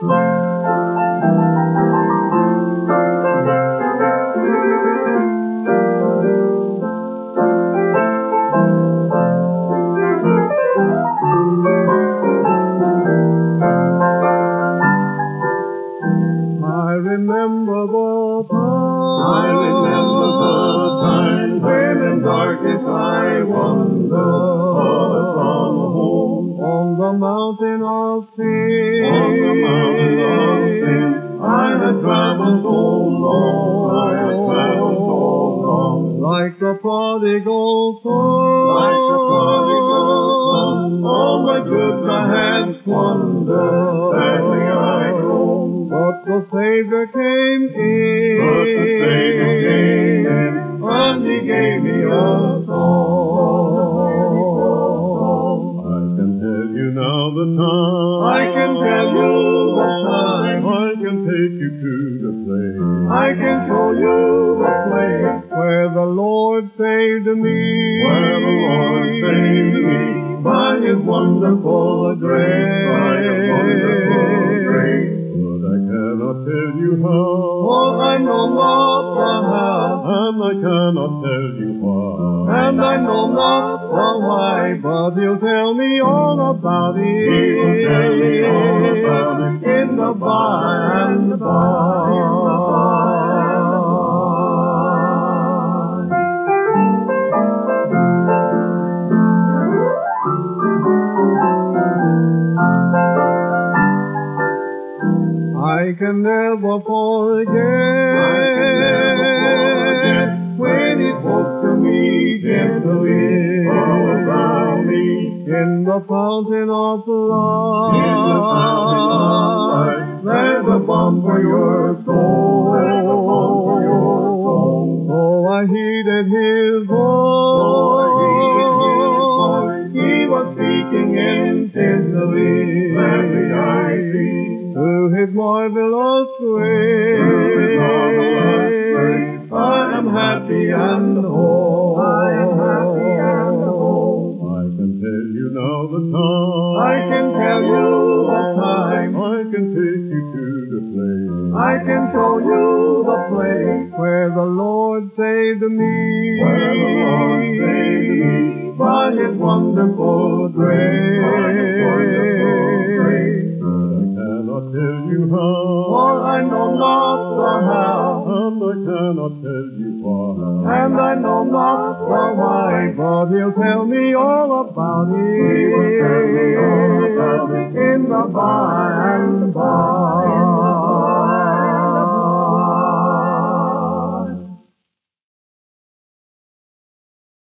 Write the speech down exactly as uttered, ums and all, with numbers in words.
Bye.